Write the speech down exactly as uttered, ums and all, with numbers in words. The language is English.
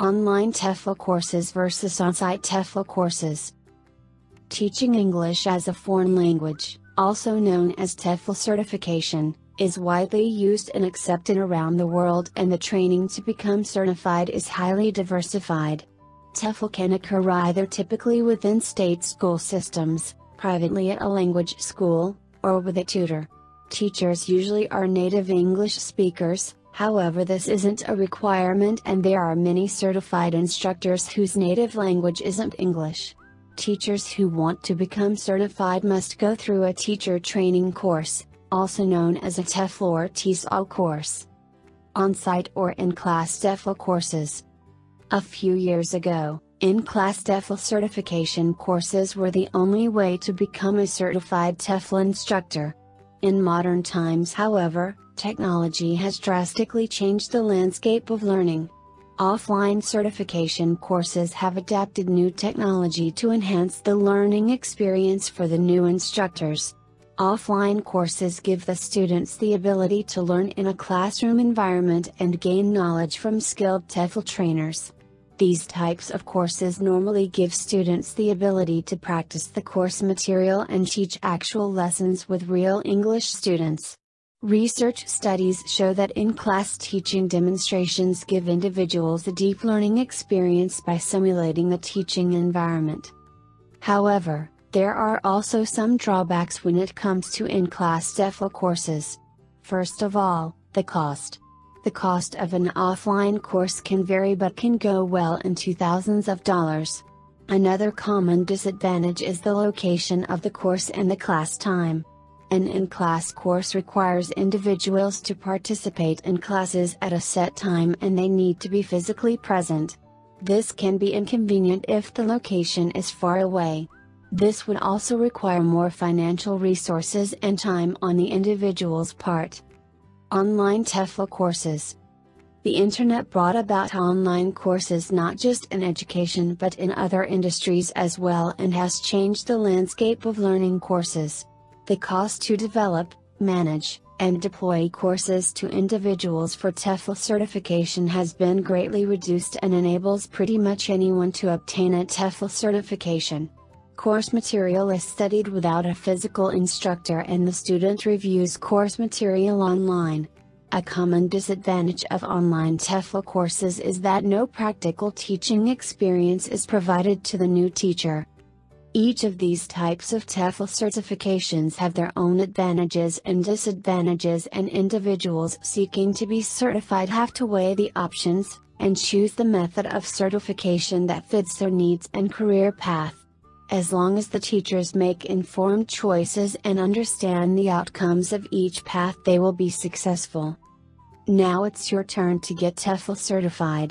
Online T E F L courses versus on-site T E F L courses. Teaching English as a foreign language, also known as T E F L certification, is widely used and accepted around the world, and the training to become certified is highly diversified. T E F L can occur either typically within state school systems, privately at a language school, or with a tutor. Teachers usually are native English speakers, however this isn't a requirement, and there are many certified instructors whose native language isn't English. Teachers who want to become certified must go through a teacher training course, also known as a T E F L or T E S O L course. On-site or in-class T E F L courses. A few years ago, in-class T E F L certification courses were the only way to become a certified T E F L instructor. In modern times, however, technology has drastically changed the landscape of learning. Offline certification courses have adapted new technology to enhance the learning experience for the new instructors. Offline courses give the students the ability to learn in a classroom environment and gain knowledge from skilled T E F L trainers. These types of courses normally give students the ability to practice the course material and teach actual lessons with real English students. Research studies show that in-class teaching demonstrations give individuals a deep learning experience by simulating the teaching environment. However, there are also some drawbacks when it comes to in-class T E F L courses. First of all, the cost. The cost of an offline course can vary but can go well into thousands of dollars. Another common disadvantage is the location of the course and the class time. An in-class course requires individuals to participate in classes at a set time, and they need to be physically present. This can be inconvenient if the location is far away. This would also require more financial resources and time on the individual's part. Online T E F L courses. The internet brought about online courses not just in education but in other industries as well, and has changed the landscape of learning courses. The cost to develop, manage, and deploy courses to individuals for T E F L certification has been greatly reduced and enables pretty much anyone to obtain a T E F L certification. Course material is studied without a physical instructor, and the student reviews course material online. A common disadvantage of online T E F L courses is that no practical teaching experience is provided to the new teacher. Each of these types of T E F L certifications have their own advantages and disadvantages, and individuals seeking to be certified have to weigh the options, and choose the method of certification that fits their needs and career path. As long as the teachers make informed choices and understand the outcomes of each path, they will be successful. Now it's your turn to get T E F L certified.